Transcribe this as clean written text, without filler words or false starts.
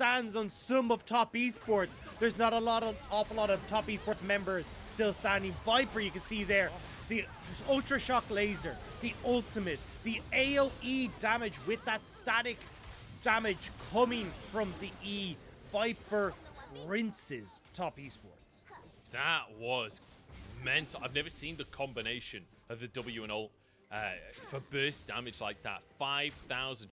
stands on some of Top Esports. There's not a lot of awful lot of Top Esports members still standing. Viper, you can see there, the Ultra Shock Laser, the ultimate, the AoE damage with that static damage coming from the E. Viper rinses Top Esports. That was mental. I've never seen the combination of the W and ult for burst damage like that. 5,000